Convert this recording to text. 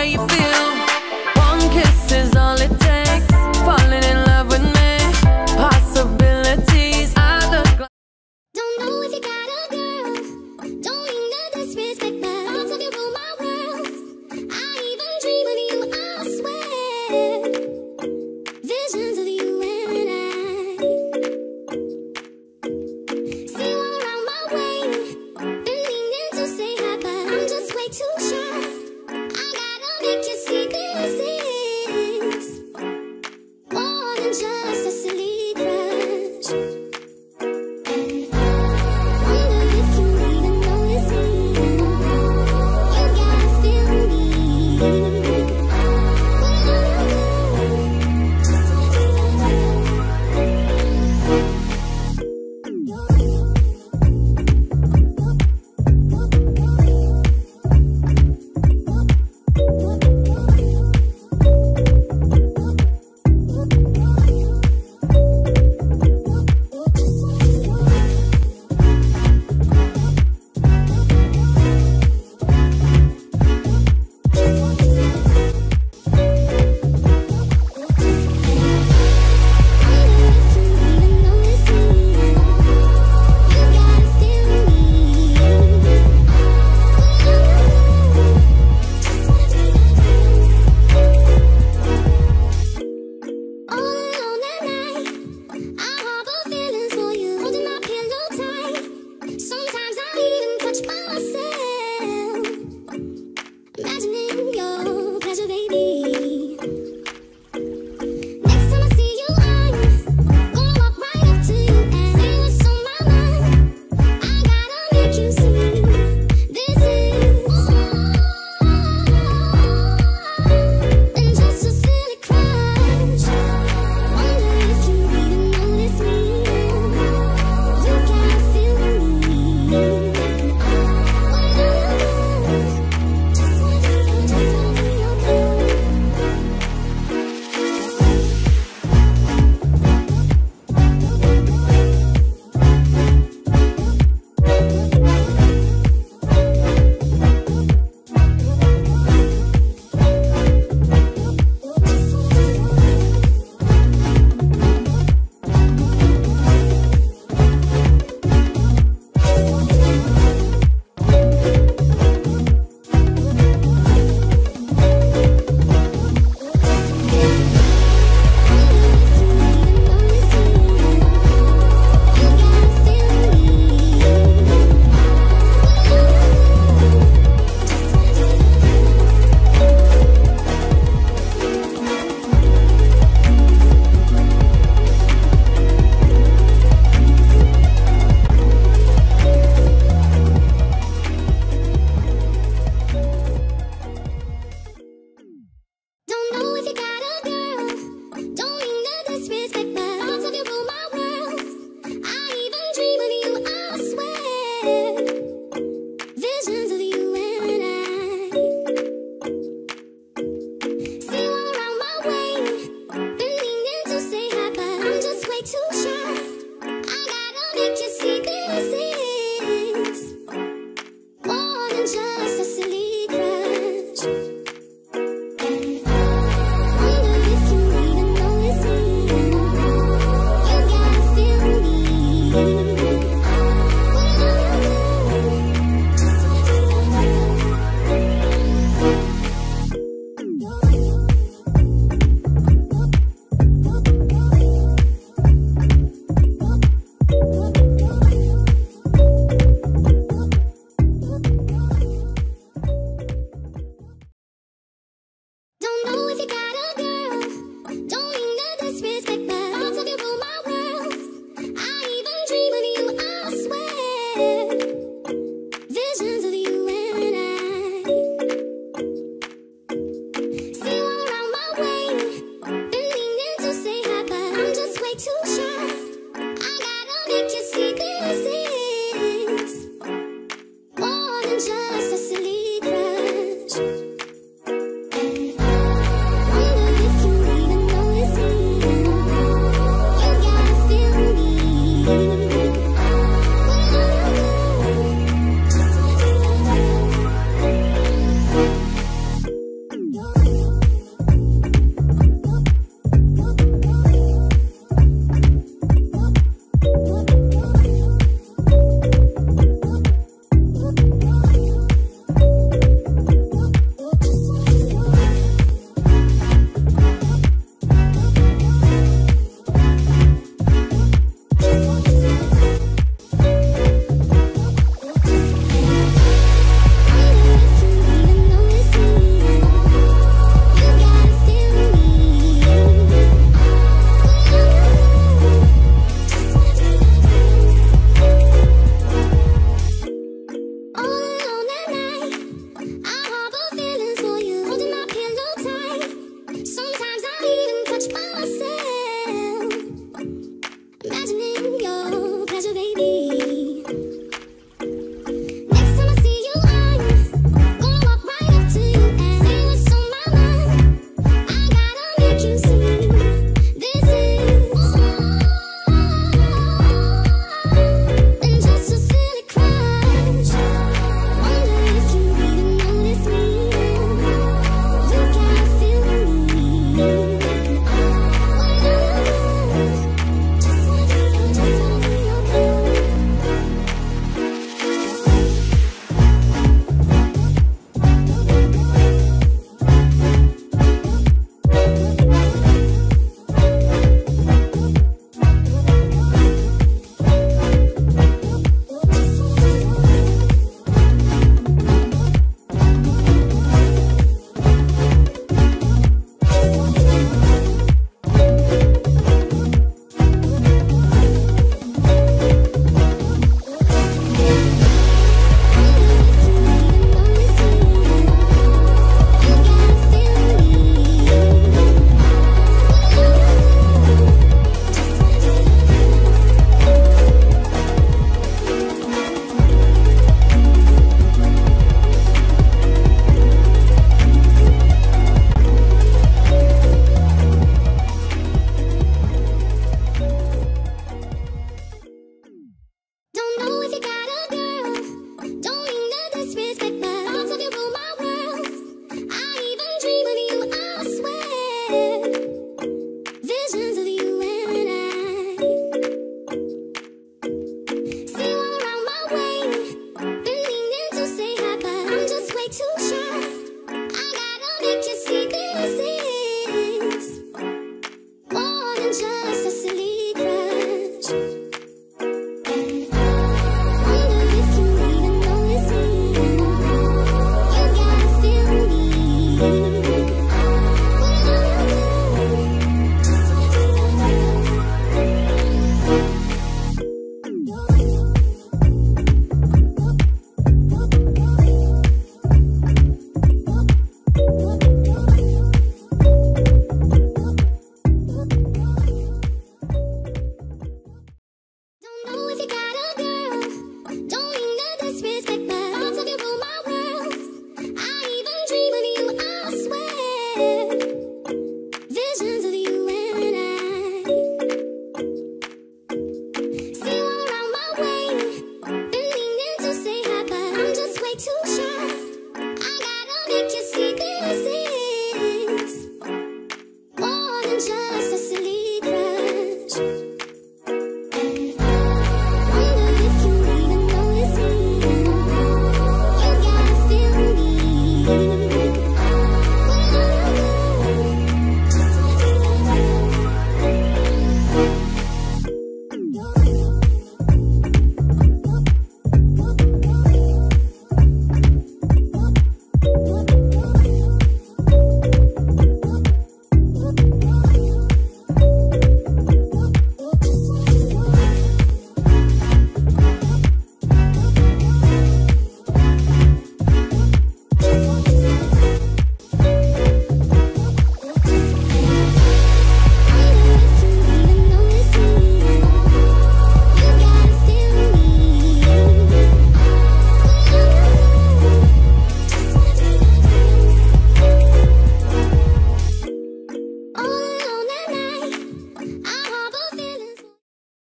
way you feel.